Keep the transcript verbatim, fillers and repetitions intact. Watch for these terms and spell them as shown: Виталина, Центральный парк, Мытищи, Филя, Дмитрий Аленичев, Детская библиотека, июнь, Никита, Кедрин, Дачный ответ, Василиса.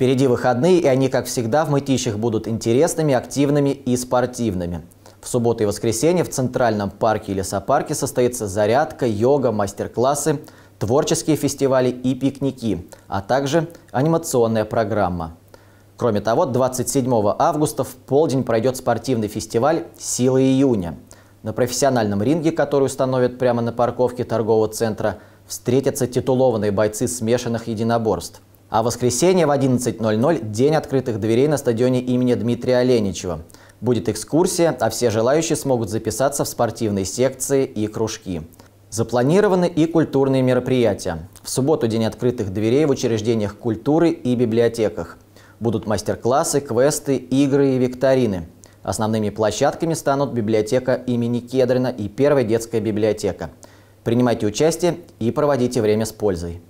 Впереди выходные, и они, как всегда, в Мытищах будут интересными, активными и спортивными. В субботу и воскресенье в Центральном парке и лесопарке состоится зарядка, йога, мастер-классы, творческие фестивали и пикники, а также анимационная программа. Кроме того, двадцать седьмого августа в полдень пройдет спортивный фестиваль «Силы июня». На профессиональном ринге, который установят прямо на парковке торгового центра, встретятся титулованные бойцы смешанных единоборств. А в воскресенье в одиннадцать ноль-ноль – день открытых дверей на стадионе имени Дмитрия Аленичева. Будет экскурсия, а все желающие смогут записаться в спортивные секции и кружки. Запланированы и культурные мероприятия. В субботу день открытых дверей в учреждениях культуры и библиотеках. Будут мастер-классы, квесты, игры и викторины. Основными площадками станут библиотека имени Кедрина и Первая детская библиотека. Принимайте участие и проводите время с пользой.